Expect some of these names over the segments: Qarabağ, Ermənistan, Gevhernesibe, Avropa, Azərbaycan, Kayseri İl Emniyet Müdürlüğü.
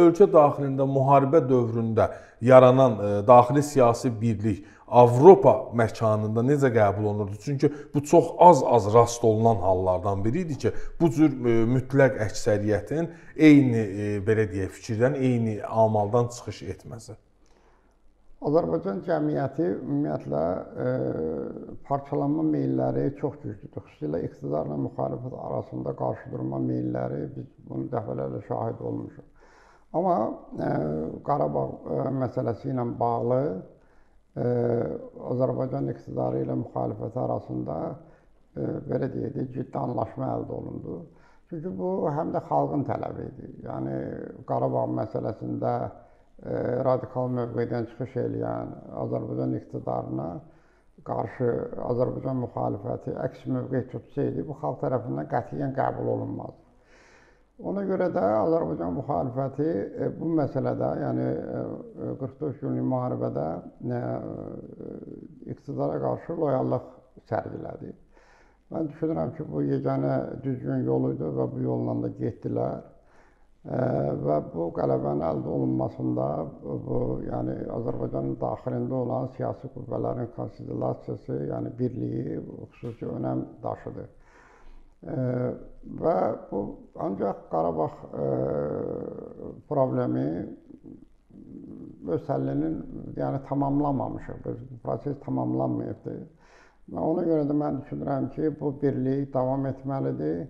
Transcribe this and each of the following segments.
ölkə daxilində müharibə dövründə yaranan daxili siyasi birlik Avropa məkanında necə qəbul olunurdu? Çünki bu çox az rast olunan hallardan biri idi ki, bu cür mütləq əksəriyyətin belə deyək, fikirdən, eyni amaldan çıxış etməsi. Azərbaycan cəmiyyəti ümumiyyətlə parçalanma meyilləri çox güclüdür. Xüsusilə iqtidarla müxalifət arasında qarşıdurma meyilləri, biz bunu dəfələrlə şahid olmuşuq. Amma Qarabağ məsələsi ilə bağlı Azərbaycan iqtidarı ilə müxalifəti arasında belə deyək, ciddi anlaşma əldə olundu. Çünki bu həm də xalqın tələbi idi. Yəni Qarabağ məsələsində radikal mövqedən çıxış eləyən Azərbaycan iqtidarına qarşı Azərbaycan müxalifəti əks mövqe tutsaydı, bu xalq tərəfindən qətiyyən qəbul olunmazdı. Ona görə də Azərbaycan müxalifəti bu məsələdə, yəni 44 günlük müharibədə iqtidara qarşı loyallıq sərgilədi. Mən düşünürəm ki, bu yeganə düzgün yol idi və bu yolla da getdilər. Və bu qələbənin əldə olunmasında yəni Azərbaycanın daxilində olan siyasi qüvvələrin konsolidasiyası, yəni birliyi xüsusi önəm daşıdır. Və bu ancaq Qarabağ problemi öz həllinin tamamlanmamışıq. Bu proses tamamlanmayıbdır. Ona görə də mən düşünürəm ki, bu birlik davam etməlidir.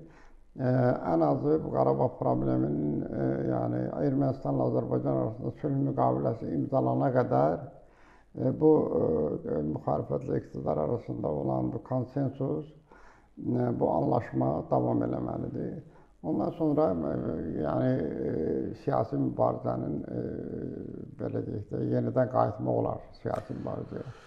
Ən azı bu Qarabağ probleminin Ermənistanla Azərbaycan arasında sülh müqaviləsi imzalana qədər bu müxalifətlə iqtidar arasında olan bu konsensus, bu anlaşma davam eləməlidir. Ondan sonra siyasi mübarizənin yenidən qayıtma olar siyasi mübarizəyə.